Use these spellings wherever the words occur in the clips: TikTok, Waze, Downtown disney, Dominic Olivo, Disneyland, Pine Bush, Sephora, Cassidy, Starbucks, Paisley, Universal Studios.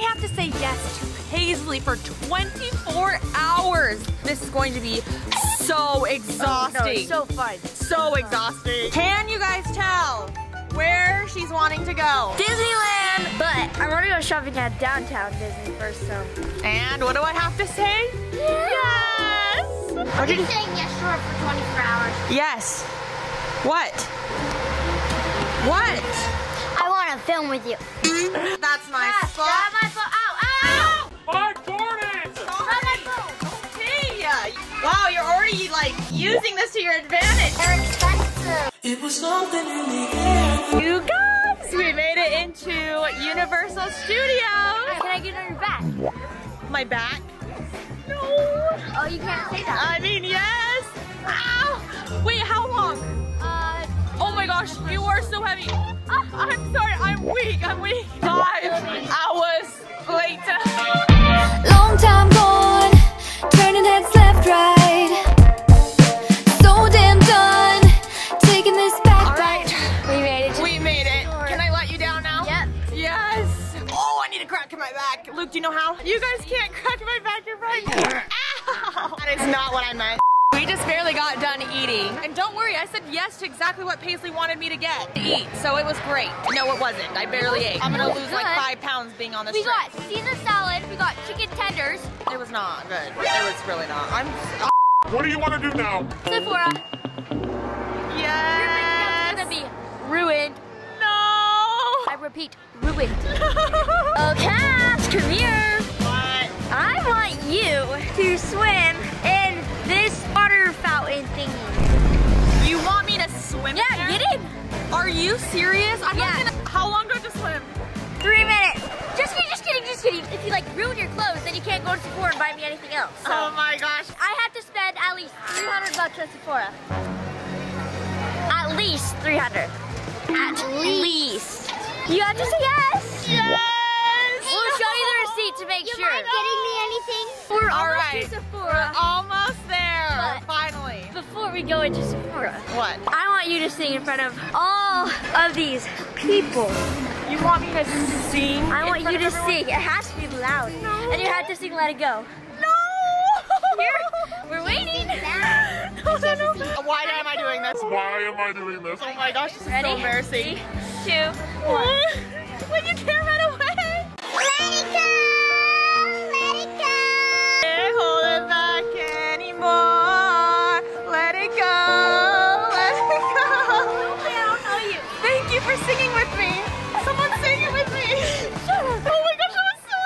I have to say yes to Paisley for 24 hours. This is going to be so exhausting. Oh, no, it's so fun. So exhausting. Can you guys tell where she's wanting to go? Disneyland. But I want to go shopping at Downtown Disney first, so. And what do I have to say? Yes. What did you say? Yes, sure, for 24 hours. Yes. What? What? I want to film with you. That's my fault. That's my fault. Ow! Ow! My Jordans! That's my fault. Okay. Wow, you're already like using this to your advantage. They're expensive. It was something in the air. You guys, we made it into Universal Studios. Can I get on your back? My back? No. Oh, you can't say that. I mean, yes. Ow! Wait, how long? Oh my gosh, you are so heavy. I'm sorry, I'm weak. 5 hours later. Long time gone, turning heads left, right. So damn done, taking this back. All right, we made it. Can I let you down now? Yep. Yes. Oh, I need to crack my back. Luke, do you know how? You guys can't crack my back, you're right. Ow! That is not what I meant. We just barely got done eating. And don't worry, I said yes to exactly what Paisley wanted me to get to eat, so it was great. No, it wasn't. I barely ate. I'm gonna lose like 5 pounds being on this trip. We got Caesar salad, we got chicken tenders. It was not good. It was really not. What do you want to do now? Sephora. Yes. Your makeup's gonna be ruined. No. I repeat, ruined. No. Okay, come here. What? I want you to swim in this water fountain thingy. You want me to swim? Yeah, there? Get in. Are you serious? I'm not gonna. How long do I have to swim? 3 minutes. Just kidding. If you like ruin your clothes, then you can't go to Sephora and buy me anything else. So. Oh my gosh. I have to spend at least $300 at Sephora. At least 300. At least. You have to say yes. Yes. We'll show you the receipt to make sure. You mind getting me anything? We're almost to Sephora. We're almost there, but finally. Before we go into Sephora. What? I want you to sing in front of all of these people. You want me to sing? I want you to sing. It has to be loud. No. And you have to sing Let It Go. No! We're waiting. No. Why am I doing this? Why am I doing this? Oh my gosh, this is so embarrassing. 3, 2, 1. When you can't run away. Let it go, let it go. Can't hold it back anymore. Let it go, let it go. I don't know you. Thank you for singing with me. Someone sing it with me. Shut up. Oh my gosh, that was so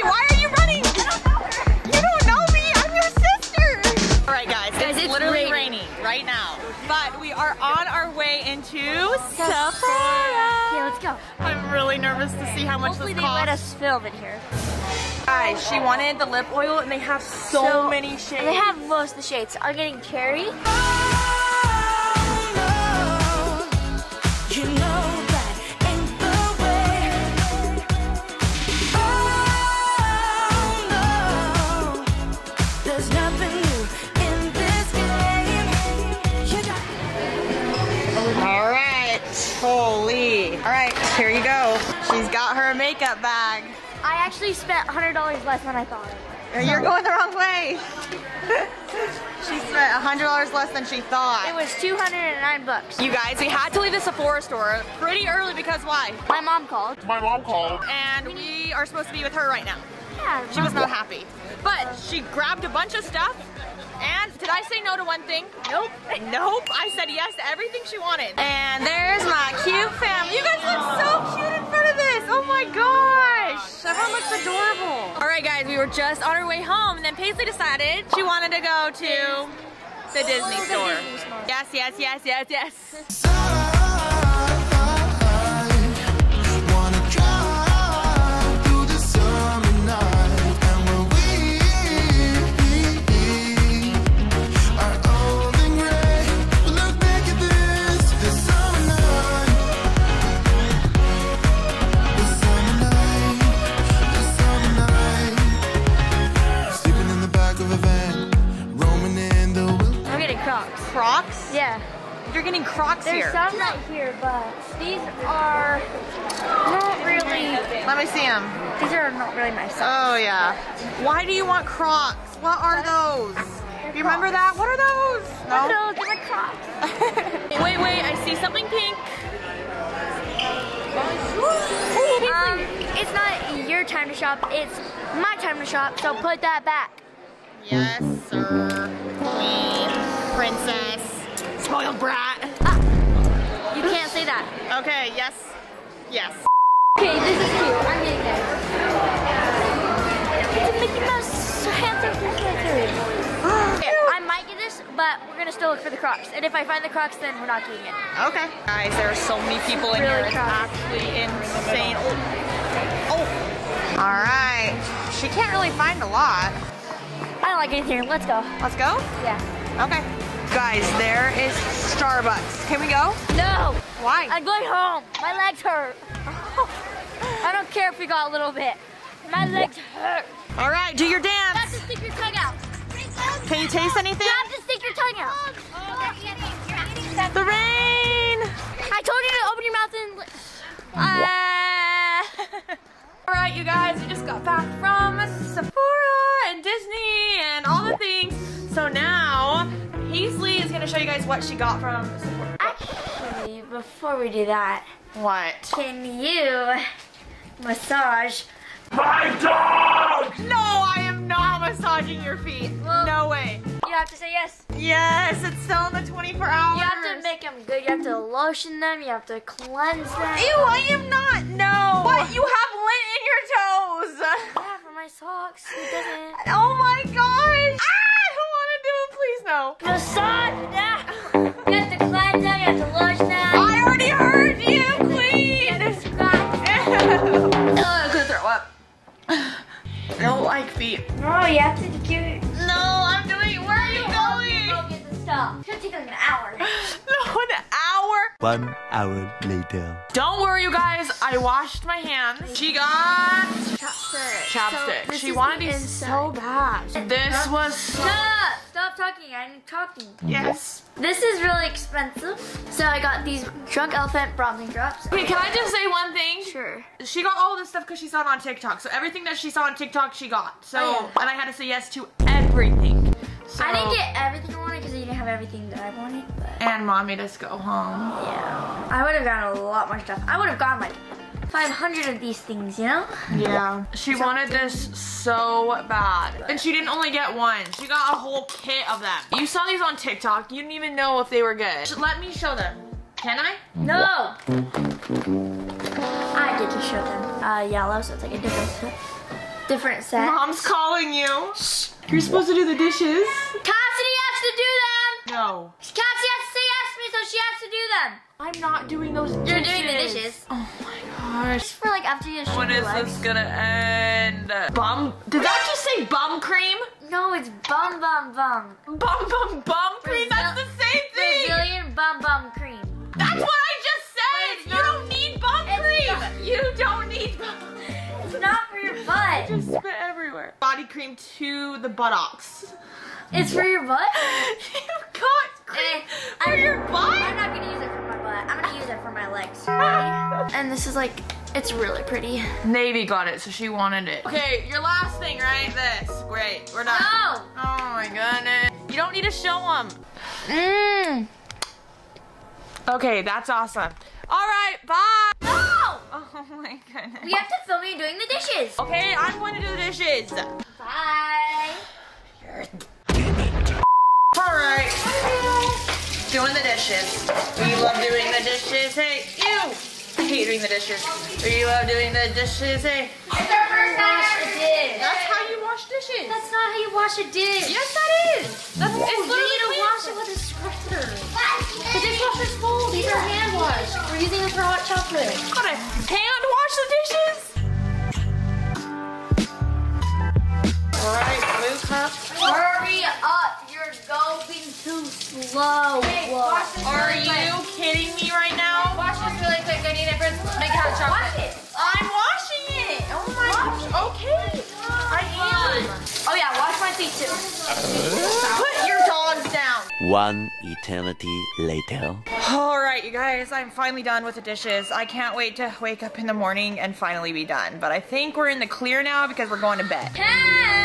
embarrassing. Why are you running? I don't know her. You don't know me, I'm your sister. All right guys it's literally raining right now. But we are on our way into Sephora. Okay, let's go. I'm really nervous to see how much this costs. Hopefully they let us film in here. Guys, she wanted the lip oil and they have so many shades. They have most of the shades. I'm getting cherry. Oh, no. You know. Holy. All right, here you go. She's got her makeup bag. I actually spent $100 less than I thought. You're going the wrong way. She spent $100 less than she thought. It was $209. You guys, we had to leave the Sephora store pretty early because why? My mom called. And we are supposed to be with her right now. Yeah. She was not happy. But she grabbed a bunch of stuff. And did I say no to one thing? Nope. Nope. I said yes to everything she wanted. And there's my cute family. You guys look so cute in front of this. Oh my gosh. Everyone looks adorable. All right, guys, we were just on our way home, and then Paisley decided she wanted to go to the Disney store. Yes. Crocs? Yeah. You're getting Crocs. There's some right here, but these are not really... Let me see them. These are not really my size. Oh, yeah. Why do you want Crocs? What are those? Do you remember that? What are those? No. No, they're like Crocs. Wait, wait. I see something pink. It's not your time to shop. It's my time to shop, so put that back. Yes, sir. Queen. Princess. Spoiled brat. You can't say that. Okay, yes. Yes. Okay, this is cute. I'm getting it. It's a Mickey Mouse handsome character. Okay, I might get this, but we're going to still look for the Crocs. And if I find the Crocs, then we're not getting it. Okay. Guys, there are so many people in here. It's actually insane. Oh. All right. She can't really find a lot. I don't like anything. Let's go. Let's go? Yeah. Okay. Guys, there is Starbucks. Can we go? No. Why? I'm going home. My legs hurt. I don't care if we got a little bit. My legs hurt. All right, do your dance. You have to stick your tongue out. Can you taste anything? You have to stick your tongue out. Oh, the rain. I told you to open your mouth and... All right, you guys, we just got back from Sephora and Disney and all the things. So now, Paisley is gonna show you guys what she got from Sephora. Actually, before we do that, what? Can you massage my dog? No, I am not massaging your feet. Well, no way. You have to say yes. Yes, it's still in the 24 hours. You have to make them good. You have to lotion them. You have to cleanse them. Ew, I am not. No. What? You have lint in your toes. Yeah, for my socks. Who doesn't? Oh my gosh. Ah, I don't want to do it. Please no. Massage that. You have to cleanse them. You have to lotion them. I already heard you. I don't like feet. No, you have to do it. No, I'm doing. Where are you going? Go get the stuff. It's gonna take like an hour. No, an hour. 1 hour later. Don't worry, you guys. I washed my hands. She got chopsticks. Chopsticks. So she wanted these so bad. This was. Stop! Stop talking. I'm talking. Yes. This is really expensive. So I got these Drunk Elephant bronzing drops. Okay, can I just say one thing? Sure. She got all this stuff because she saw it on TikTok. So everything that she saw on TikTok, she got. So, and I had to say yes to everything. So, I didn't get everything I wanted because I didn't have everything that I wanted. But... And Mom made us go home. Yeah. I would have gotten a lot more stuff. I would have gotten like 500 of these things, you know? Yeah. She wanted this so bad. And she didn't only get one. She got a whole kit of them. You saw these on TikTok. You didn't even know if they were good. Let me show them. Can I? No! I get to show them. Yellow, so it's like a different set. Mom's calling you. Shh. You're supposed to do the dishes. Cassidy has to do them! No. Cassidy has to say yes to me, so she has to do them. I'm not doing those dishes. You're doing the dishes. Oh my gosh. Just for like after you show. When is this gonna end? Bum? Did that just say bum cream? No, it's bum bum bum. Bum bum bum cream? That's the same thing! Brazilian bum bum cream. That's what I just said! You don't need bum cream! You don't need bum. It's not for your butt. I just spit everywhere. Body cream to the buttocks. It's for your butt? You've got cream for your butt? I'm not gonna use it for my butt. I'm gonna use it for my legs. Right? And this is like, it's really pretty. Navy got it, so she wanted it. Okay, your last thing, right? This. Great. We're done. No! Oh my goodness. You don't need to show them. Mmm. Okay, that's awesome. All right, bye. No! Oh my goodness. We have to film you doing the dishes. Okay, I'm going to do the dishes. Bye. All right. Doing the dishes. Do you love doing the dishes? Hey, you. I hate doing the dishes. Do you love doing the dishes? Hey. It's our first time ever did. That's how you wash dishes. That's not how you wash a dish. Yes, that is. That's it's literally to wash it with a scrubber. The dishwasher's full. These are hand washed. We're using them for hot chocolate. Gotta hand wash the dishes. All right, move up. Hurry up! You're going too slow. Hey, wash this are really you quick. Kidding me right now? Wash this really quick. I need it for make hot chocolate. Wash it. I'm washing it. Oh my gosh. Okay. I am. Oh yeah, wash my feet too. Put your dogs down. One eternity later. All right. right, you guys, I'm finally done with the dishes. I can't wait to wake up in the morning and finally be done. But I think we're in the clear now because we're going to bed. Hey!